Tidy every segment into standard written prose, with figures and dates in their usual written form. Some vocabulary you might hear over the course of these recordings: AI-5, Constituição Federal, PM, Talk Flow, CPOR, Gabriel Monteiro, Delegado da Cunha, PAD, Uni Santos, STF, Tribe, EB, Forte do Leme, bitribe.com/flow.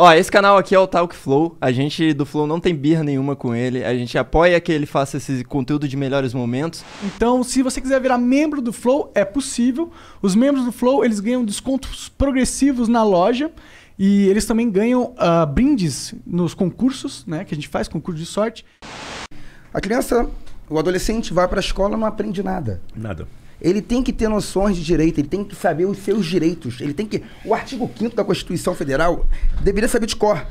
Ó, esse canal aqui é o Talk Flow, a gente do Flow não tem birra nenhuma com ele, a gente apoia que ele faça esse conteúdo de melhores momentos. Então, se você quiser virar membro do Flow, é possível. Os membros do Flow, eles ganham descontos progressivos na loja e eles também ganham brindes nos concursos, né, que a gente faz, concurso de sorte. A criança, o adolescente vai para a escola e não aprende nada. Nada. Ele tem que ter noções de direito, ele tem que saber os seus direitos. Ele tem que... O artigo 5º da Constituição Federal deveria saber de cor.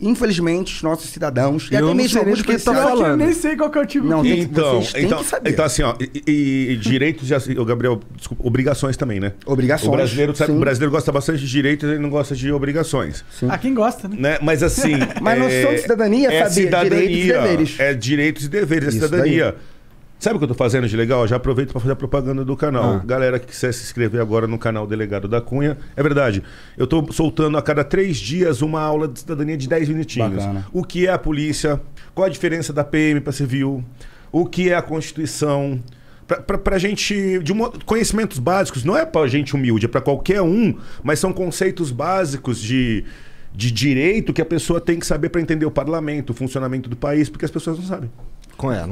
Infelizmente, os nossos cidadãos... Eu até mesmo alguns que estão falando. Eu nem sei qual que é o artigo 5º. Então, que saber. Então, assim, ó... E direitos... O Gabriel, desculpa, obrigações também, né? Obrigações. O brasileiro, sabe, o brasileiro gosta bastante de direitos, ele não gosta de obrigações. Sim. Há quem gosta, né? Mas, assim... Mas noção de cidadania é saber direitos e deveres. É direitos e deveres, é cidadania. Daí. Sabe o que eu tô fazendo de legal? Eu já aproveito para fazer a propaganda do canal. Galera que quiser se inscrever agora no canal Delegado da Cunha. É verdade. Eu tô soltando a cada 3 dias uma aula de cidadania de 10 minutinhos. Bacana. O que é a polícia? Qual a diferença da PM para civil? O que é a Constituição? Pra gente... conhecimentos básicos. Não é pra gente humilde, é pra qualquer um. Mas são conceitos básicos de direito que a pessoa tem que saber para entender o parlamento, o funcionamento do país, porque as pessoas não sabem.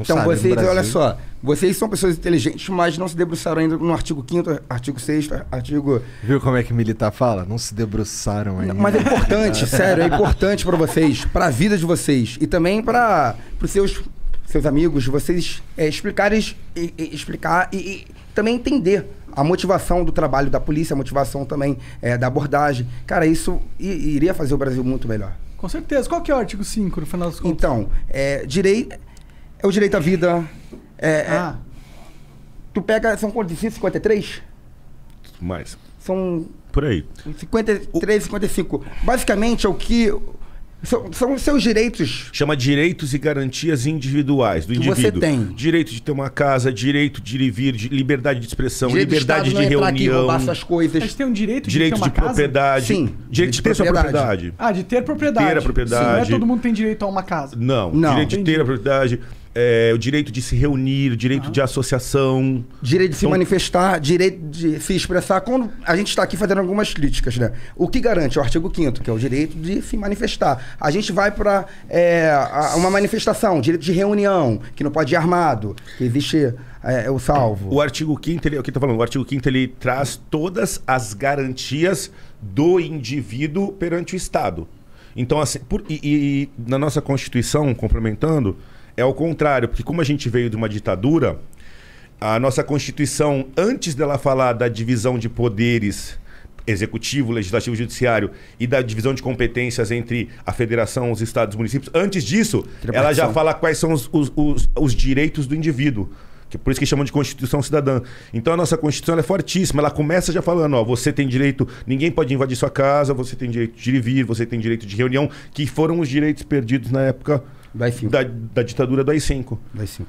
Então vocês, olha só, vocês são pessoas inteligentes, mas não se debruçaram ainda no artigo 5º, artigo 6º, artigo... Viu como é que militar fala? Não se debruçaram ainda. Mas é importante, sério, é importante para vocês, para a vida de vocês e também para os seus amigos, vocês explicar e também entender a motivação do trabalho da polícia, a motivação também da abordagem. Cara, isso iria fazer o Brasil muito melhor. Com certeza. Qual que é o artigo 5, no final das contas? Então, é o direito à vida. Tu pega... São quantos? 53? Mais. São... Por aí. 53, 55. Basicamente é o que... São os seus direitos. Chama direitos e garantias individuais do indivíduo. Você tem. Direito de ter uma casa, direito de ir e vir, liberdade de expressão, liberdade de reunião. Direito de Estado não entrar aqui e roubar essas coisas. Mas tem um direito de ter uma casa? Propriedade. Sim. Direito de ter sua propriedade. Ah, de ter propriedade. Ter a propriedade. Sim, não é todo mundo tem direito a uma casa. Não. Direito de ter a propriedade. O direito de se reunir, o direito de associação. Direito de se manifestar, direito de se expressar. Quando a gente está aqui fazendo algumas críticas, né? O que garante? O artigo 5º, que é o direito de se manifestar. A gente vai para uma manifestação, direito de reunião, que não pode ir armado, que existe o salvo. O artigo 5º, ele, o que tá falando? O artigo 5º, ele traz todas as garantias do indivíduo perante o Estado. Então, assim, na nossa Constituição, complementando... É o contrário, porque como a gente veio de uma ditadura, a nossa Constituição, antes dela falar da divisão de poderes, executivo, legislativo e judiciário, e da divisão de competências entre a federação, os estados e os municípios, antes disso, ela já fala quais são os direitos do indivíduo. Por isso que chamam de Constituição Cidadã. Então a nossa Constituição é fortíssima. Ela começa já falando, ó, você tem direito... Ninguém pode invadir sua casa, você tem direito de ir e vir, você tem direito de reunião, que foram os direitos perdidos na época da ditadura do AI-5.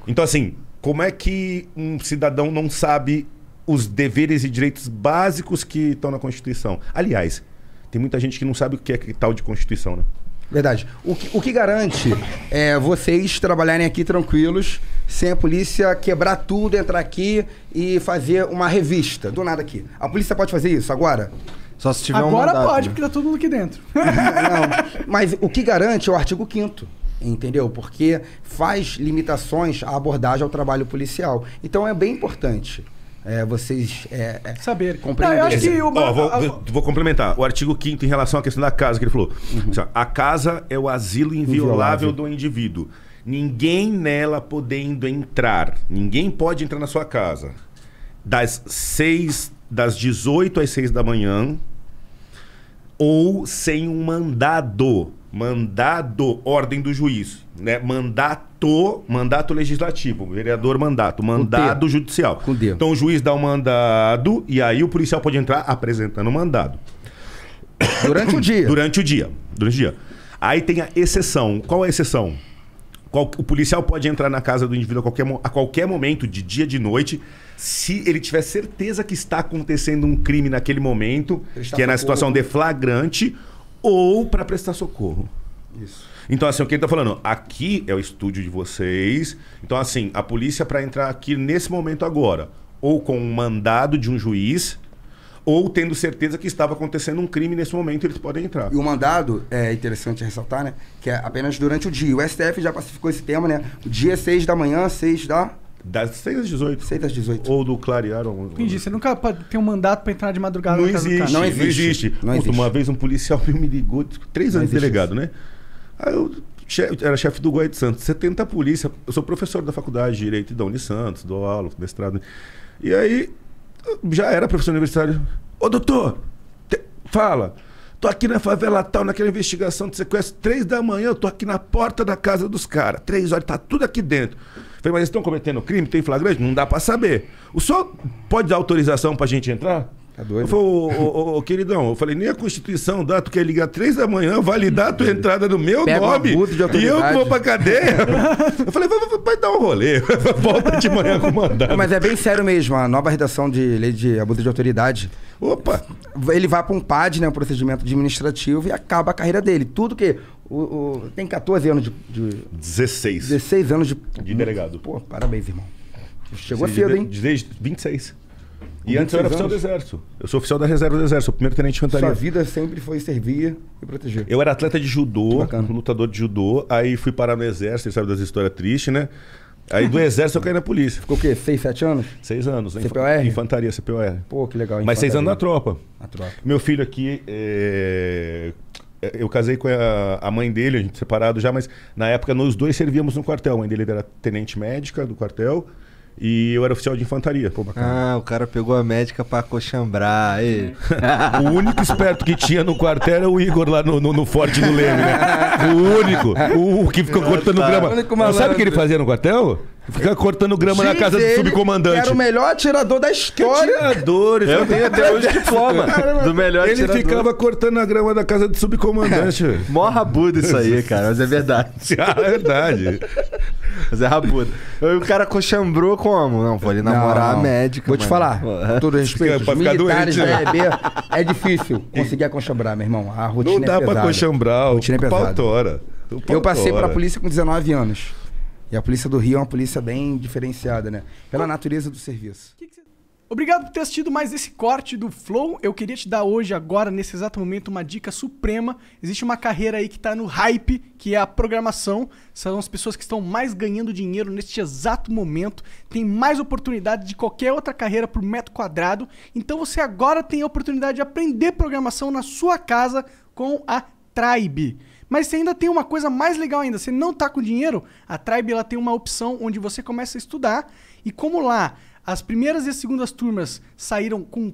Então assim, como é que um cidadão não sabe os deveres e direitos básicos que estão na Constituição? Aliás, tem muita gente que não sabe o que é tal de Constituição, né? Verdade. O que garante é vocês trabalharem aqui tranquilos, sem a polícia quebrar tudo, entrar aqui e fazer uma revista, do nada aqui. A polícia pode fazer isso agora? Só se tiver agora um mandato, pode, né? Porque tá todo mundo aqui dentro. Não, mas o que garante é o artigo 5º, entendeu? Porque faz limitações à abordagem ao trabalho policial. Então é bem importante vocês saber compreender. Não, eu acho que vou complementar. O artigo 5º em relação à questão da casa que ele falou. A casa é o asilo inviolável do indivíduo. Ninguém nela podendo entrar. Ninguém pode entrar na sua casa. Das 18 às 6 da manhã ou sem um mandado. Mandado, ordem do juiz, né? Mandato legislativo, vereador mandado judicial. Então o juiz dá um mandado e aí o policial pode entrar apresentando o mandado. Durante o dia. Durante o dia. Aí tem a exceção. Qual é a exceção? O policial pode entrar na casa do indivíduo a qualquer momento, de dia, de noite, se ele tiver certeza que está acontecendo um crime naquele momento, que é na situação de flagrante, ou para prestar socorro. Isso. Então, assim, o que ele tá falando? Aqui é o estúdio de vocês. Então, assim, a polícia para entrar aqui nesse momento agora, ou com um mandado de um juiz, ou tendo certeza que estava acontecendo um crime nesse momento, eles podem entrar. E o mandado, é interessante ressaltar, né, que é apenas durante o dia. O STF já pacificou esse tema, né? O dia é 6 da manhã, 6 da... Das 6 às 18. 6 às 18. Ou do clarear. Ou... Entendi. Você nunca tem um mandato para entrar de madrugada na casa do cara. Não existe. Não existe. Não existe. Uma vez um policial me ligou, 3 anos de delegado, isso, né? Aí eu... Era chefe do Guai de Santos, 70 polícia. Eu sou professor da faculdade de Direito da Uni Santos, dou aula, mestrado. E aí, já era professor universitário. Ô doutor, fala, tô aqui na favela tal, naquela investigação de sequestro, 3 da manhã, eu tô aqui na porta da casa dos caras, 3 horas, tá tudo aqui dentro. Falei, mas eles estão cometendo crime? Tem flagrante? Não dá pra saber. O senhor pode dar autorização pra gente entrar? Tá doido? Eu falei, ô, queridão, eu falei, nem a Constituição dá, tu quer ligar 3 da manhã, validar a tua entrada no meu nome e eu vou pra cadeia. Eu falei, vai dar um rolê, volta de manhã com o mandado. Mas é bem sério mesmo, a nova redação de lei de abuso de autoridade. Opa! Ele vai pra um PAD, né, um procedimento administrativo, e acaba a carreira dele. Tudo que... tem 14 anos de 16. 16 anos de delegado. Pô, parabéns, irmão. Chegou cedo, hein? Desde 26. E antes eu era oficial do Exército. Eu sou oficial da reserva do Exército, sou primeiro tenente de infantaria. Sua vida sempre foi servir e proteger. Eu era atleta de judô, lutador de judô, aí fui parar no Exército, sabe das histórias tristes, né? Aí do Exército eu caí na polícia. Ficou o quê? 6, 7 anos? 6 anos. CPOR? Infantaria, CPOR. Pô, que legal. Mas 6 anos na tropa. Na tropa. Meu filho aqui, eu casei com a mãe dele, a gente separado já, mas na época nós dois servíamos no quartel. A mãe dele era tenente médica do quartel. E eu era oficial de infantaria. Pô, bacana. Ah, o cara pegou a médica pra coxambrar. O único esperto que tinha no quartel era o Igor lá no Forte do Leme, né? O único. O que ficou cortando grama. Sabe o que ele fazia no quartel? Ficar cortando grama na casa do subcomandante. Era o melhor atirador da história. Atiradores, eu tenho até hoje diploma do melhor atirador. Ele ficava cortando a grama da casa do subcomandante. Mó rabudo isso aí, cara, mas é verdade. É verdade. Mas é rabudo. O cara coxambrou como? Não, vou ali namorar a médica. Vou te falar, com todo respeito, os militares da EB é difícil conseguir coxambrar, meu irmão. A rotina é pesada. Não dá pra coxambrar, o pautora. Eu passei pra polícia com 19 anos. E a polícia do Rio é uma polícia bem diferenciada, né? Pela natureza do serviço. Obrigado por ter assistido mais esse corte do Flow. Eu queria te dar hoje, agora, nesse exato momento, uma dica suprema. Existe uma carreira aí que tá no hype, que é a programação. São as pessoas que estão mais ganhando dinheiro neste exato momento. Tem mais oportunidade de qualquer outra carreira por metro quadrado. Então você agora tem a oportunidade de aprender programação na sua casa com a Tribe. Mas você ainda tem uma coisa mais legal ainda, você não está com dinheiro, a Tribe ela tem uma opção onde você começa a estudar, e como lá as primeiras e as segundas turmas saíram com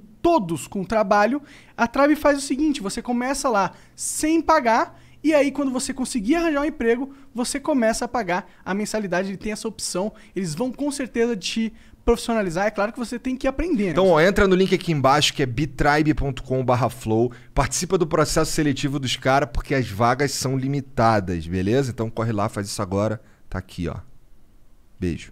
trabalho, a Tribe faz o seguinte, você começa lá sem pagar, e aí quando você conseguir arranjar um emprego, você começa a pagar a mensalidade, ele tem essa opção, eles vão com certeza te profissionalizar, é claro que você tem que aprender. Né? Então, ó, entra no link aqui embaixo, que é bitribe.com/flow, participa do processo seletivo dos caras, porque as vagas são limitadas, beleza? Então corre lá, faz isso agora, tá aqui, ó. Beijo.